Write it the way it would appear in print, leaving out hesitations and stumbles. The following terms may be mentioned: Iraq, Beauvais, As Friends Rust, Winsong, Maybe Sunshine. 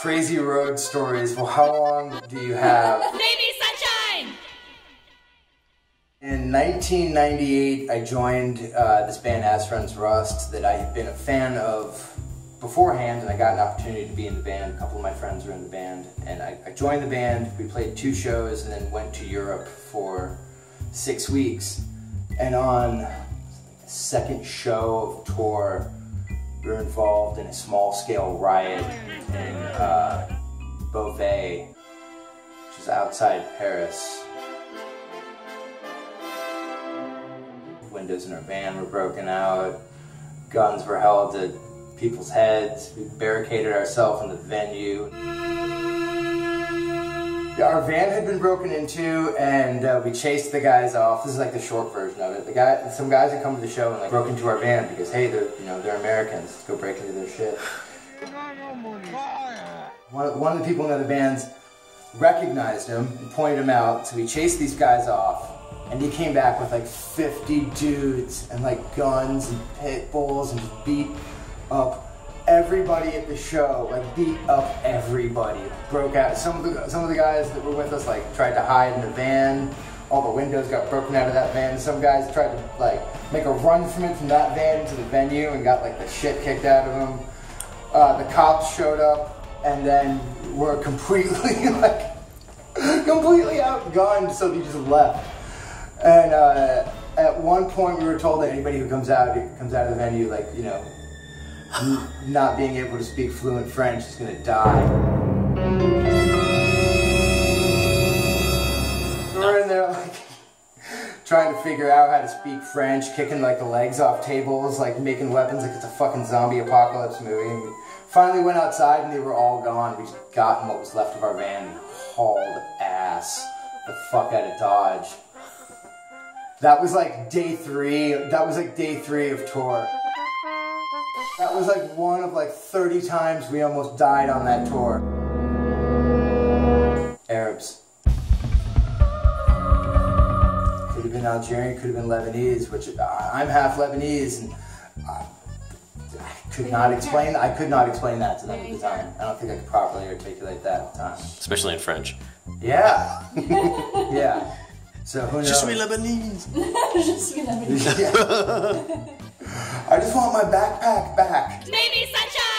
crazy road stories. Well, how long do you have? Maybe Sunshine! In 1998, I joined this band As Friends Rust that I had been a fan of beforehand, and I got an opportunity to be in the band. A couple of my friends were in the band, and I joined the band. We played 2 shows and then went to Europe for 6 weeks. And on the 2nd show of tour, we were involved in a small-scale riot in Beauvais, which is outside Paris. Windows in our van were broken out, guns were held at people's heads, we barricaded ourselves in the venue. Our van had been broken into, and we chased the guys off. This is like the short version of it. Some guys had come to the show and like broke into our van because, hey, they're Americans. Let's go break into their shit. One of the people in the other bands recognized him and pointed him out. So we chased these guys off, and he came back with like 50 dudes and like guns and pit bulls and just beat up everybody at the show, like beat up everybody. Broke out. Some of the guys that were with us like tried to hide in the van. All the windows got broken out of that van. Some guys tried to like make a run from it from that van to the venue and got like the shit kicked out of them. The cops showed up and then were completely like completely outgunned, so they just left. And at one point we were told that anybody who comes out of the venue like, you know, not being able to speak fluent French is going to die. We're in there like trying to figure out how to speak French, kicking like the legs off tables, like making weapons like it's a fucking zombie apocalypse movie. And we finally went outside and they were all gone. We just got in what was left of our van and hauled ass the fuck out of Dodge. That was like day 3. That was like day 3 of tour. That was like one of like 30 times we almost died on that tour. Arabs. Could have been Algerian, could have been Lebanese, which I'm half Lebanese, and I could not explain that to them at the time. I don't think I could properly articulate that at the time. Especially in French. Yeah. Yeah. So who knows? Je suis Lebanese. Je suis Lebanese. I just want my backpack back. Maybe Sunshine!